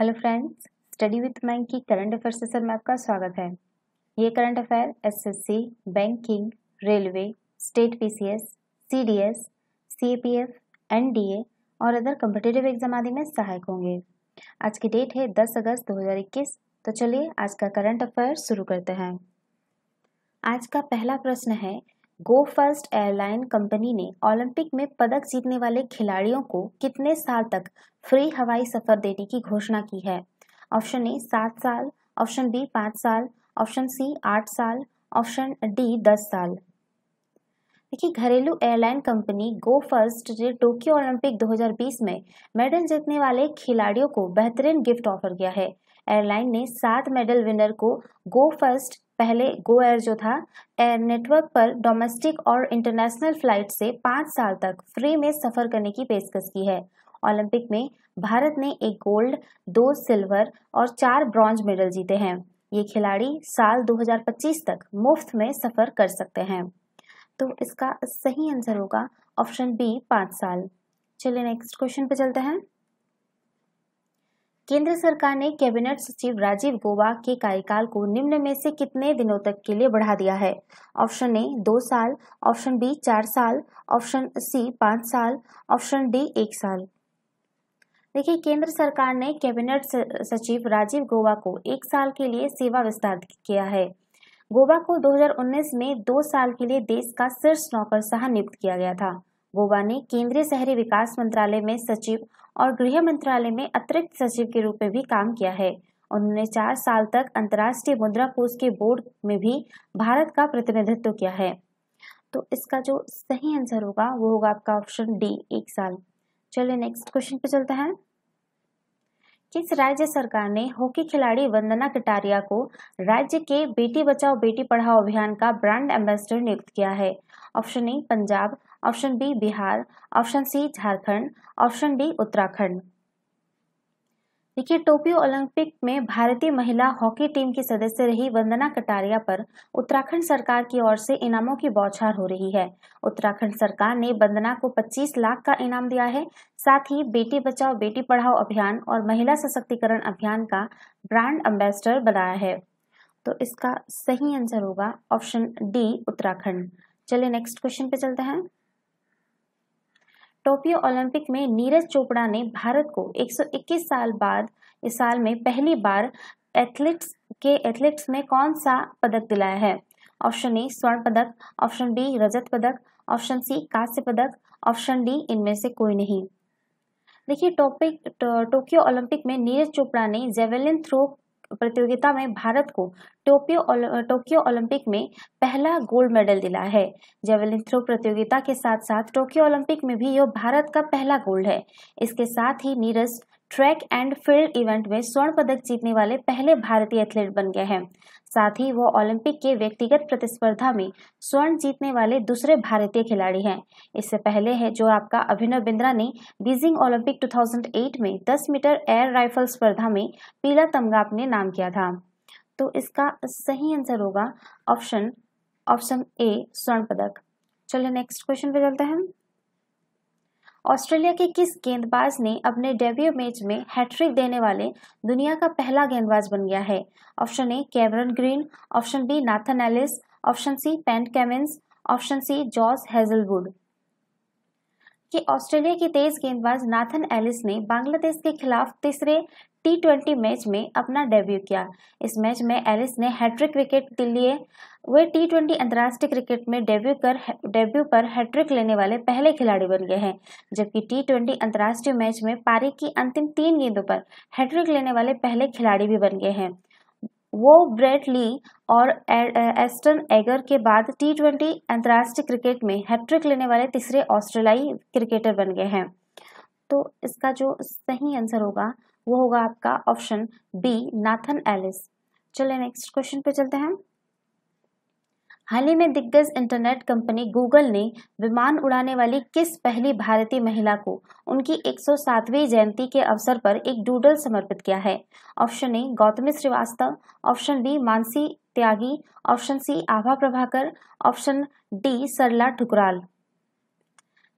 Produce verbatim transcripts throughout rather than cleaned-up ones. Hello friends, study with Mayank की current affair session में आपका स्वागत है। ये current affair SSC, banking, railway, state PCS, CDS, CAPF, NDA और अदर कम्पिटेटिव एग्जाम आदि में सहायक होंगे। आज की डेट है दस अगस्त दो हज़ार इक्कीस। तो चलिए आज का करंट अफेयर शुरू करते हैं। आज का पहला प्रश्न है, गो फर्स्ट एयरलाइन कंपनी ने ओलंपिक में पदक जीतने वाले खिलाड़ियों को कितने साल तक फ्री हवाई सफर देने की घोषणा की है? ऑप्शन ए सात साल, ऑप्शन बी पाँच साल, ऑप्शन सी आठ साल, ऑप्शन डी दस साल। देखिए, घरेलू एयरलाइन कंपनी गो फर्स्ट ने टोक्यो ओलंपिक दो हज़ार बीस में मेडल जीतने वाले खिलाड़ियों को बेहतरीन गिफ्ट ऑफर किया है। एयरलाइन ने सात मेडल विनर को गो फर्स्ट, पहले गो एयर जो था, एयर नेटवर्क पर डोमेस्टिक और इंटरनेशनल फ्लाइट से पाँच साल तक फ्री में सफर करने की पेशकश की है। ओलंपिक में भारत ने एक गोल्ड, दो सिल्वर और चार ब्रॉन्ज मेडल जीते हैं। ये खिलाड़ी साल दो हज़ार पच्चीस तक मुफ्त में सफर कर सकते हैं। तो इसका सही आंसर होगा ऑप्शन बी पाँच साल। चलिए नेक्स्ट क्वेश्चन पे चलते हैं। केंद्र सरकार ने कैबिनेट सचिव राजीव गोवा के कार्यकाल को निम्न में से कितने दिनों तक के लिए बढ़ा दिया है? ऑप्शन ए दो साल, ऑप्शन बी चार साल, ऑप्शन सी पाँच साल, ऑप्शन डी एक साल। देखिए, केंद्र सरकार ने कैबिनेट सचिव राजीव गोवा को एक साल के लिए सेवा विस्तार किया है। गोवा को दो हज़ार उन्नीस में दो साल के लिए देश का शीर्ष नौकरशाह नियुक्त किया गया था। गोवा ने केंद्रीय शहरी विकास मंत्रालय में सचिव और गृह मंत्रालय में अतिरिक्त सचिव के रूप में भी काम किया है। उन्होंने चार साल तक अंतर्राष्ट्रीय मुद्रा कोष के बोर्ड में भी भारत का प्रतिनिधित्व किया है। तो इसका जो सही आंसर होगा वो होगा आपका ऑप्शन डी एक साल। चलिए नेक्स्ट क्वेश्चन पे चलते हैं। किस राज्य सरकार ने हॉकी खिलाड़ी वंदना कटारिया को राज्य के बेटी बचाओ बेटी पढ़ाओ अभियान का ब्रांड एम्बेसडर नियुक्त किया है? Option A Punjab, option B Bihar, option C Jharkhand, option D Uttarakhand. देखिए, टोक्यो ओलंपिक में भारतीय महिला हॉकी टीम की सदस्य रही वंदना कटारिया पर उत्तराखंड सरकार की ओर से इनामों की बौछार हो रही है। उत्तराखंड सरकार ने वंदना को पच्चीस लाख का इनाम दिया है। साथ ही बेटी बचाओ बेटी पढ़ाओ अभियान और महिला सशक्तिकरण अभियान का ब्रांड एम्बेसडर बनाया है। तो इसका सही आंसर होगा ऑप्शन डी उत्तराखंड। चलिए नेक्स्ट क्वेश्चन पे चलते हैं। टोक्यो ओलंपिक में नीरज चोपड़ा ने भारत को एक सौ इक्कीस साल बाद इस साल में पहली बार एथलीट्स के एथलीट्स में कौन सा पदक दिलाया है? ऑप्शन ए स्वर्ण पदक, ऑप्शन बी रजत पदक, ऑप्शन सी कांस्य पदक, ऑप्शन डी इनमें से कोई नहीं। देखिए, टोपिक टो, टोक्यो ओलंपिक में नीरज चोपड़ा ने जेवेलिन थ्रो प्रतियोगिता में भारत को टोक्यो टोक्यो ओलंपिक में पहला गोल्ड मेडल दिला है। जेवलिन थ्रो प्रतियोगिता के साथ साथ टोक्यो ओलंपिक में भी यह भारत का पहला गोल्ड है। इसके साथ ही Neeraj track and field event में स्वर्ण पदक जीतने वाले पहले भारतीय एथलीट बन गए हैं। साथ ही वो ओलंपिक के व्यक्तिगत प्रतिस्पर्धा में स्वर्ण जीतने वाले दूसरे भारतीय खिलाड़ी हैं। इससे पहले है जो आपका अभिनव बिंद्रा ने बीजिंग ओलंपिक दो हज़ार आठ में दस मीटर एयर राइफल स्पर्धा में पीला तमगा अपने नाम किया था। तो इसका सही आंसर होगा ऑप्शन ऑप्शन ए स्वर्ण पदक। चलिए नेक्स्ट क्वेश्चन पे चलते हैं। ऑस्ट्रेलिया के किस गेंदबाज ने अपने डेब्यू मैच में हैट्रिक देने वाले दुनिया का पहला गेंदबाज बन गया है? Option A Cameron Green, option B Nathan Ellis, option C Pat Cummins, option C Josh Hazlewood. कि ऑस्ट्रेलिया के तेज गेंदबाज नाथन एलिस ने बांग्लादेश के खिलाफ तीसरे टी ट्वेंटी मैच में अपना डेब्यू किया। इस मैच में एलिस ने हैट्रिक विकेट के लिए वे टी ट्वेंटी अंतर्राष्ट्रीय क्रिकेट में डेब्यू कर डेब्यू पर हैट्रिक लेने वाले पहले खिलाड़ी बन गए हैं। जबकि टी ट्वेंटी अंतर्राष्ट्रीय मैच में पारी की अंतिम तीन गेंदों पर हैट्रिक लेने वाले पहले खिलाड़ी भी बन गए हैं। वो ब्रेट ली और एस्टन एगर के बाद टी ट्वेंटी अंतर्राष्ट्रीय क्रिकेट में हैट्रिक लेने वाले तीसरे ऑस्ट्रेलियाई क्रिकेटर बन गए हैं। तो इसका जो सही आंसर होगा वो होगा आपका ऑप्शन बी नाथन एलिस। चलिए नेक्स्ट क्वेश्चन पे चलते हैं। हाल ही में दिग्गज इंटरनेट कंपनी गूगल ने विमान उड़ाने वाली किस पहली भारतीय महिला को उनकी एक सौ सातवीं जयंती के अवसर पर एक डूडल समर्पित किया है? Option A Gautami Srivastava, option B Mansi Tyagi, option C Abha Prabhakar, option D Sarla Thukral.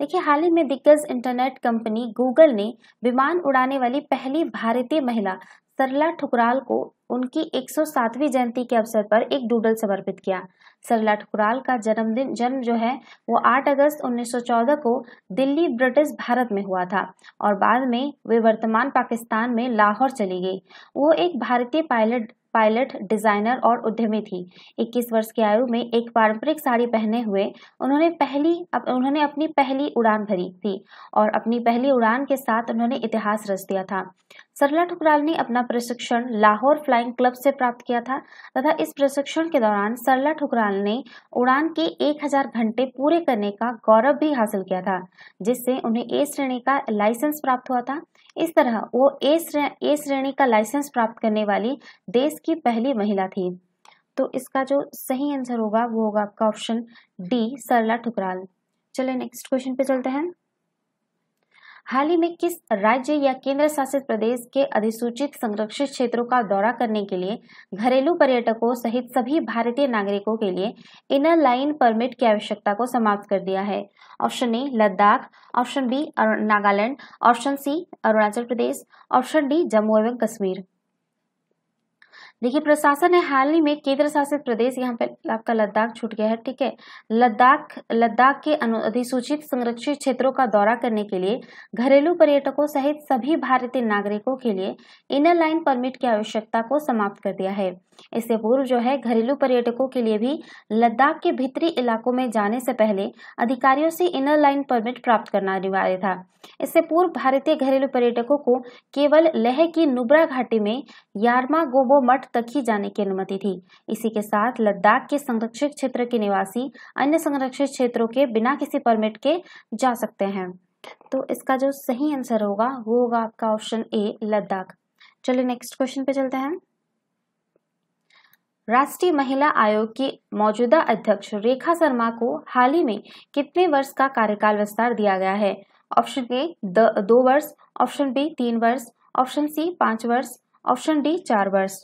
देखिए, हाल ही में दिग्गज इंटरनेट कंपनी गूगल ने विमान उड़ाने वाली पहली भारतीय महिला सरला ठुकराल को उनकी एक सौ सातवीं जयंती के अवसर पर एक डूडल समर्पित किया। सरला ठुकराल का जन्मदिन जन्म जो है वो आठ अगस्त उन्नीस सौ चौदह को दिल्ली ब्रिटिश भारत में हुआ था और बाद में वे वर्तमान पाकिस्तान में लाहौर चली गई। वो एक भारतीय पायलट पायलट डिजाइनर और उद्यमी थी। इक्कीस वर्ष की आयु में एक पारंपरिक साड़ी पहने हुए उन्होंने पहली उन्होंने अपनी पहली उड़ान भरी थी और अपनी पहली उड़ान के साथ उन्होंने इतिहास रच दिया था। सरला ठुकराल ने अपना प्रशिक्षण लाहौर फ्लाइंग क्लब से प्राप्त किया था तथा इस प्रशिक्षण के दौरान सरला ठुकराल ने उड़ान के एक हज़ार घंटे पूरे करने का गौरव भी हासिल किया था, जिससे उन्हें ए श्रेणी का लाइसेंस प्राप्त हुआ था। इस तरह वो ए श्रेणी का लाइसेंस प्राप्त करने वाली देश की पहली महिला थी। तो इसका जो सही आंसर होगा वो होगा आपका ऑप्शन डी, सरला ठुकराल। चलिए नेक्स्ट क्वेश्चन पे चलते हैं। हाल ही में किस राज्य या केंद्र शासित प्रदेश के अधिसूचित संरक्षित क्षेत्रों का दौरा करने के लिए घरेलू पर्यटकों सहित सभी भारतीय नागरिकों के लिए इनर लाइन परमिट की आवश्यकता को समाप्त कर दिया है? Option A Ladakh, option B Nagaland, option C Arunachal Pradesh, option D Jammu एवं कश्मीर। देखिए, प्रशासन ने हाल ही में केंद्र शासित प्रदेश, यहाँ पे आपका लद्दाख छूट गया है, ठीक है, लद्दाख लद्दाख के अधिसूचित संरक्षित क्षेत्रों का दौरा करने के लिए घरेलू पर्यटकों सहित सभी भारतीय नागरिकों के लिए इनर लाइन परमिट की आवश्यकता को समाप्त कर दिया है। इससे पूर्व जो है घरेलू पर्यटकों के लिए भी लद्दाख के भीतरी इलाकों में जाने से पहले अधिकारियों से इनर लाइन परमिट प्राप्त करना अनिवार्य था। इससे पूर्व भारतीय घरेलू पर्यटकों को केवल लेह की नुब्रा घाटी में यारमा गोबो मठ तक ही जाने की अनुमति थी। इसी के साथ लद्दाख के संरक्षित क्षेत्र के निवासी अन्य संरक्षित क्षेत्रों के बिना किसी परमिट के जा सकते हैं। तो इसका जो सही आंसर होगा वो होगा आपका ऑप्शन ए लद्दाख। चलिए नेक्स्ट क्वेश्चन पे चलते हैं। राष्ट्रीय महिला आयोग की मौजूदा अध्यक्ष रेखा शर्मा को हाल ही में कितने वर्ष का कार्यकाल विस्तार दिया गया है? ऑप्शन ए दो वर्ष, ऑप्शन बी तीन वर्ष, ऑप्शन सी पांच वर्ष, ऑप्शन डी चार वर्ष।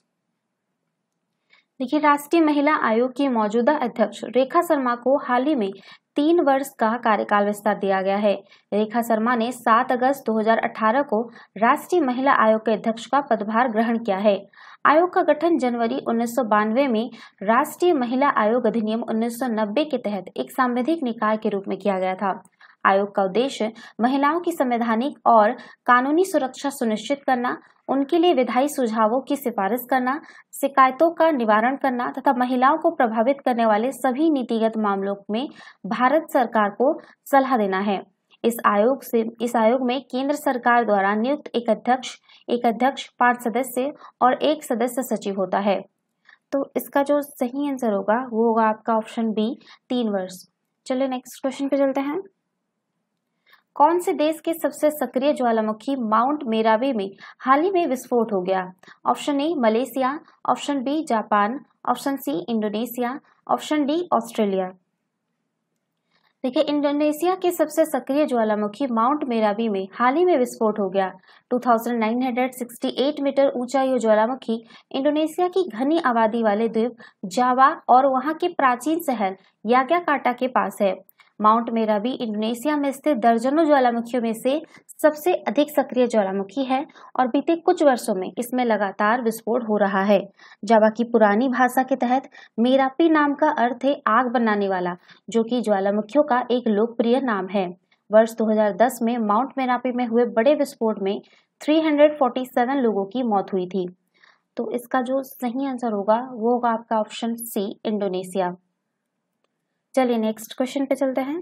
देखिए, राष्ट्रीय महिला आयोग की मौजूदा अध्यक्ष रेखा शर्मा को हाल ही में तीन वर्ष का कार्यकाल विस्तार दिया गया है। रेखा शर्मा ने सात अगस्त दो हज़ार अठारह को राष्ट्रीय महिला आयोग के अध्यक्ष का पदभार ग्रहण किया है। आयोग का गठन जनवरी उन्नीस सौ बानवे में राष्ट्रीय महिला आयोग अधिनियम उन्नीस सौ नब्बे के तहत एक सांविधिक निकाय के रूप में किया गया था। आयोग का उद्देश्य महिलाओं की संवैधानिक और कानूनी सुरक्षा सुनिश्चित करना, उनके लिए विधायी सुझावों की सिफारिश करना, शिकायतों का निवारण करना तथा महिलाओं को प्रभावित करने वाले सभी नीतिगत मामलों में भारत सरकार को सलाह देना है। इस आयोग से इस आयोग में केंद्र सरकार द्वारा नियुक्त एक अध्यक्ष एक अध्यक्ष पांच सदस्य और एक सदस्य सचिव होता है। तो इसका जो सही आंसर होगा वो होगा आपका ऑप्शन बी तीन वर्ष। चलिए नेक्स्ट क्वेश्चन पे चलते हैं। कौन से देश के सबसे सक्रिय ज्वालामुखी माउंट मेरावी में हाल ही में विस्फोट हो गया? Option A Malaysia, option B Japan, option C Indonesia, option D Australia. देखिए, इंडोनेशिया के सबसे सक्रिय ज्वालामुखी माउंट मेरावी में हाल ही में विस्फोट हो गया। दो हज़ार नौ सौ अड़सठ मीटर ऊंचा यह ज्वालामुखी इंडोनेशिया की घनी आबादी वाले द्वीप जावा और वहां के प्राचीन शहर याग्याकाटा के पास है। माउंट मेरावी इंडोनेशिया में स्थित दर्जनों ज्वालामुखियों में से सबसे अधिक सक्रिय ज्वालामुखी है और बीते कुछ वर्षों में इसमें लगातार विस्फोट हो रहा है। जावा की पुरानी भाषा के तहत मेरापी नाम का अर्थ है आग बनाने वाला, जो कि ज्वालामुखियों का एक लोकप्रिय नाम है। वर्ष दो हज़ार दस में माउंट मेरापी में हुए बड़े विस्फोट में तीन सौ सैंतालीस लोगों की मौत हुई थी। तो इसका जो सही आंसर होगा वो होगा आपका ऑप्शन सी इंडोनेशिया। चलिए नेक्स्ट क्वेश्चन पे चलते हैं।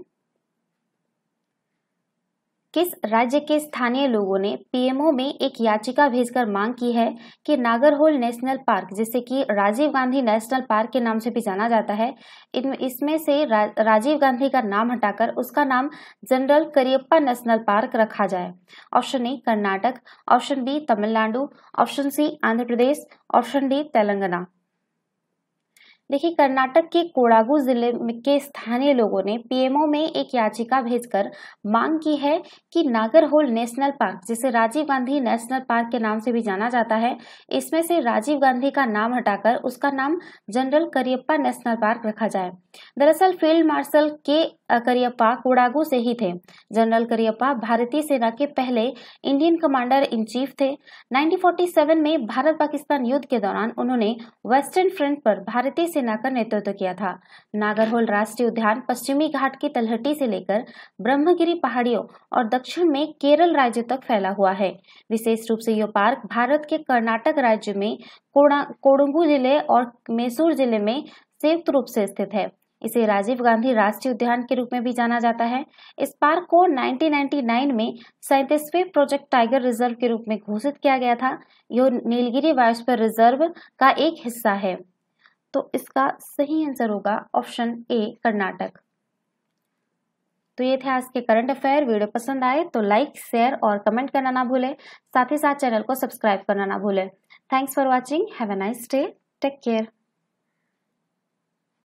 किस राज्य के स्थानीय लोगों ने पीएमओ में एक याचिका भेजकर मांग की है कि नागरहोल नेशनल पार्क, जिसे कि राजीव गांधी नेशनल पार्क के नाम से भी जाना जाता है, इसमें से रा, राजीव गांधी का नाम हटाकर उसका नाम जनरल करियप्पा नेशनल पार्क रखा जाए? Option A Karnataka, option B Tamil Nadu, option C Andhra Pradesh, option D Telangana. देखिए, कर्नाटक के कोडागु जिले के स्थानीय लोगों ने पीएमओ में एक याचिका भेजकर मांग की है कि नागरहोल नेशनल पार्क, जिसे राजीव गांधी नेशनल पार्क के नाम से भी जाना जाता है, इसमें से राजीव गांधी का नाम हटाकर उसका नाम जनरल करियप्पा नेशनल पार्क रखा जाए। दरअसल फील्ड मार्शल के करियप्पा कोडागू से ही थे। जनरल करियप्पा भारतीय सेना के पहले इंडियन कमांडर इन चीफ थे। उन्नीस सौ सैंतालीस में भारत पाकिस्तान युद्ध के दौरान उन्होंने वेस्टर्न फ्रंट पर भारतीय सेना का नेतृत्व किया था। नागरहोल राष्ट्रीय उद्यान पश्चिमी घाट की तलहटी से लेकर ब्रह्मगिरी पहाड़ियों और दक्षिण में केरल राज्य तक फैला हुआ है। विशेष रूप से यह पार्क भारत के कर्नाटक राज्य में कोडगु जिले और मैसूर जिले में संयुक्त रूप से स्थित है। इसे राजीव गांधी राष्ट्रीय उद्यान के रूप में भी जाना जाता है। इस पार्क को उन्नीस सौ निन्यानवे में सैंतीसवें प्रोजेक्ट टाइगर रिजर्व के रूप में घोषित किया गया था। यह नीलगिरी बायोस्फीयर रिजर्व का एक हिस्सा है। तो इसका सही आंसर होगा ऑप्शन ए कर्नाटक। तो ये थे आज के करंट अफेयर। वीडियो पसंद आए तो लाइक, शेयर और कमेंट करना ना भूलें। साथ ही साथ चैनल को सब्सक्राइब करना ना भूलें। Thanks for watching. Have a nice day. Take care.